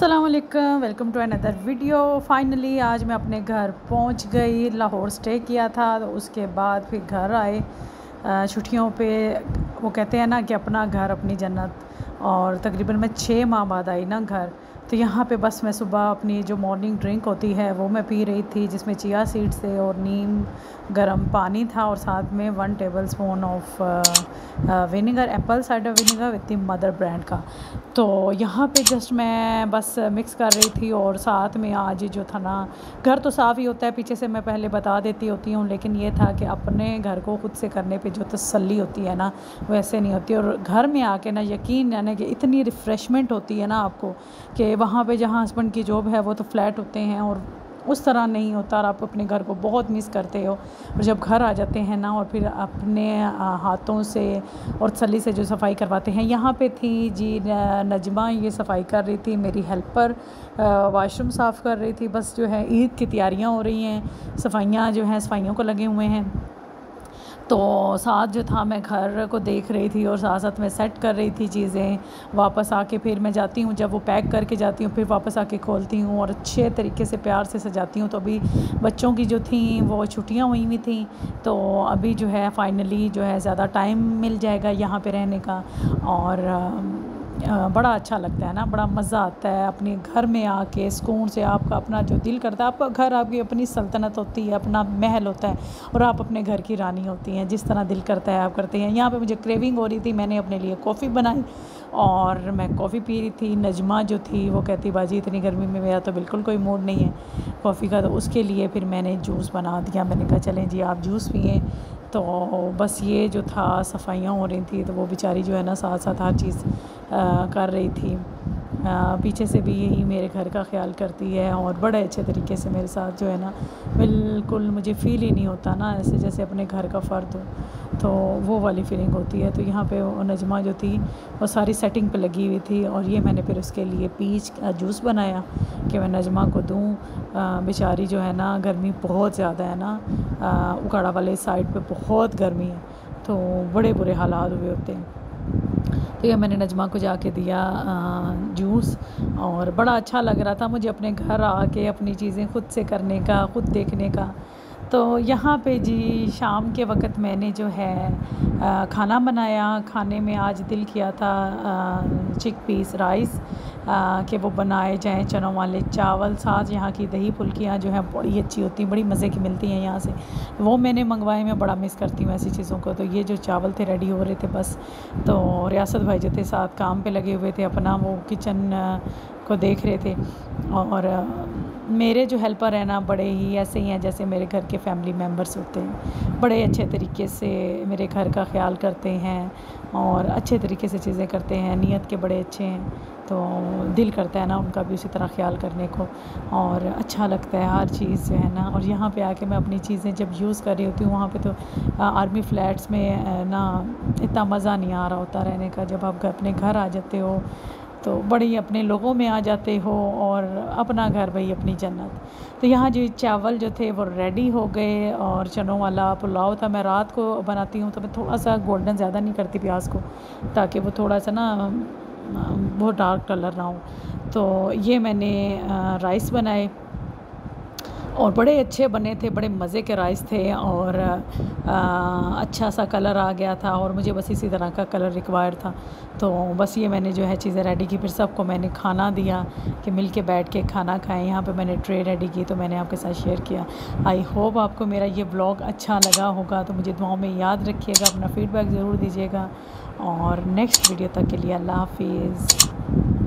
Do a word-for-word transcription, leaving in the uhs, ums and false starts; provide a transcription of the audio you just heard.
अस्सलाम वालेकुम, welcome to another video. Finally आज मैं अपने घर पहुंच गई। लाहौर स्टे किया था तो उसके बाद फिर घर आए छुट्टियों पे। वो कहते हैं ना कि अपना घर अपनी जन्नत, और तकरीबन मैं छः माह बाद आई ना घर। तो यहाँ पे बस मैं सुबह अपनी जो मॉर्निंग ड्रिंक होती है वो मैं पी रही थी, जिसमें चिया सीड्स थे और नीम गरम पानी था, और साथ में one tablespoon of vinegar, apple cider vinegar with mother brand का। तो यहाँ पे जस्ट मैं बस मिक्स कर रही थी। और साथ में आज जो था ना, घर तो साफ़ ही होता है, पीछे से मैं पहले बता देती होती हूँ, लेकिन ये था कि अपने घर को खुद से करने पे जो तसल्ली होती है ना, वैसे नहीं होती। और घर में आके ना यकीन यानी कि इतनी रिफ़्रेशमेंट होती है ना आपको, कि वहाँ पे जहाँ हस्बैंड की जॉब है वो तो फ्लैट होते हैं और उस तरह नहीं होता, और आप अपने घर को बहुत मिस करते हो। और जब घर आ जाते हैं ना, और फिर अपने हाथों से और तसल्ली से जो सफाई करवाते हैं। यहाँ पे थी जी नजमा, ये सफाई कर रही थी, मेरी हेल्पर वाशरूम साफ़ कर रही थी। बस जो है ईद की तैयारियाँ हो रही हैं, सफाइयाँ जो हैं सफाइयों को लगे हुए हैं। तो साथ जो था मैं घर को देख रही थी, और साथ साथ मैं सेट कर रही थी चीज़ें। वापस आके फिर मैं जाती हूँ, जब वो पैक करके जाती हूँ फिर वापस आके खोलती हूँ और अच्छे तरीके से प्यार से सजाती हूँ। तो अभी बच्चों की जो थी वो छुट्टियाँ हुई हुई थी, तो अभी जो है फ़ाइनली जो है ज़्यादा टाइम मिल जाएगा यहाँ पे रहने का। और बड़ा अच्छा लगता है ना, बड़ा मज़ा आता है अपने घर में आके सुकून से। आपका अपना जो दिल करता है, आपका घर आपकी अपनी सल्तनत होती है, अपना महल होता है, और आप अपने घर की रानी होती हैं। जिस तरह दिल करता है आप करते हैं। यहाँ पे मुझे क्रेविंग हो रही थी, मैंने अपने लिए कॉफ़ी बनाई और मैं कॉफ़ी पी रही थी। नजमा जो थी वो कहती बाजी इतनी गर्मी में मेरा तो बिल्कुल कोई मूड नहीं है कॉफ़ी का, तो उसके लिए फिर मैंने जूस बना दिया। मैंने कहा चलें जी आप जूस पिएँ। तो बस ये जो था सफाइयाँ हो रही थी, तो वो बेचारी जो है ना साथ साथ हर चीज़ कर रही थी। आ, पीछे से भी यही मेरे घर का ख्याल करती है, और बड़े अच्छे तरीके से मेरे साथ जो है ना, बिल्कुल मुझे फ़ील ही नहीं होता ना ऐसे जैसे अपने घर का फ़र्द हो, तो वो वाली फीलिंग होती है। तो यहाँ पे नजमा जो थी वो सारी सेटिंग पे लगी हुई थी, और ये मैंने फिर उसके लिए पीच का जूस बनाया कि मैं नजमा को दूँ। बेचारी जो है ना, गर्मी बहुत ज़्यादा है ना, आ, उकाड़ा वाले साइड पर बहुत गर्मी है, तो बड़े बुरे हालात हुए होते हैं। तो यह मैंने नजमा को जाके दिया जूस, और बड़ा अच्छा लग रहा था मुझे अपने घर आके अपनी चीज़ें खुद से करने का, खुद देखने का। तो यहाँ पे जी शाम के वक्त मैंने जो है आ, खाना बनाया। खाने में आज दिल किया था आ, चिक पीस राइस आ, के वो बनाए जाएँ, चनों वाले चावल। साथ यहाँ की दही फुल्कियाँ जो हैं बड़ी अच्छी होती हैं, बड़ी मज़े की मिलती हैं यहाँ से, वो मैंने मंगवाए। मैं बड़ा मिस करती हूँ ऐसी चीज़ों को। तो ये जो चावल थे रेडी हो रहे थे बस, तो रियासत भाई जो थे साथ काम पर लगे हुए थे, अपना वो किचन को देख रहे थे। और मेरे जो हेल्पर है ना, बड़े ही ऐसे ही हैं जैसे मेरे घर के फैमिली मेम्बर्स होते हैं। बड़े अच्छे तरीके से मेरे घर का ख्याल करते हैं और अच्छे तरीके से चीज़ें करते हैं, नीयत के बड़े अच्छे हैं। तो दिल करता है ना उनका भी उसी तरह ख्याल करने को, और अच्छा लगता है हर चीज़ जो है ना। और यहाँ पे आके मैं अपनी चीज़ें जब यूज़ कर रही होती हूँ, वहाँ पे तो आर्मी फ्लैट्स में ना इतना मज़ा नहीं आ रहा होता रहने का। जब आप अपने घर आ जाते हो तो बड़ी अपने लोगों में आ जाते हो, और अपना घर भाई अपनी जन्नत। तो यहाँ जो चावल जो थे वो रेडी हो गए, और चनों वाला पुलाव था। मैं रात को बनाती हूँ, तो मैं थोड़ा सा गोल्डन ज़्यादा नहीं करती प्याज को, ताकि वो थोड़ा सा ना बहुत डार्क कलर ना हो। तो ये मैंने राइस बनाए, और बड़े अच्छे बने थे, बड़े मज़े के राइस थे, और आ, अच्छा सा कलर आ गया था, और मुझे बस इसी तरह का कलर रिक्वायर था। तो बस ये मैंने जो है चीज़ें रेडी की, फिर सबको मैंने खाना दिया कि मिल के बैठ के खाना खाएं। यहाँ पे मैंने ट्रे रेडी की, तो मैंने आपके साथ शेयर किया। आई होप आपको मेरा ये ब्लॉग अच्छा लगा होगा, तो मुझे दुआओं में याद रखिएगा, अपना फ़ीडबैक ज़रूर दीजिएगा, और नेक्स्ट वीडियो तक के लिए अल्लाह हाफिज़।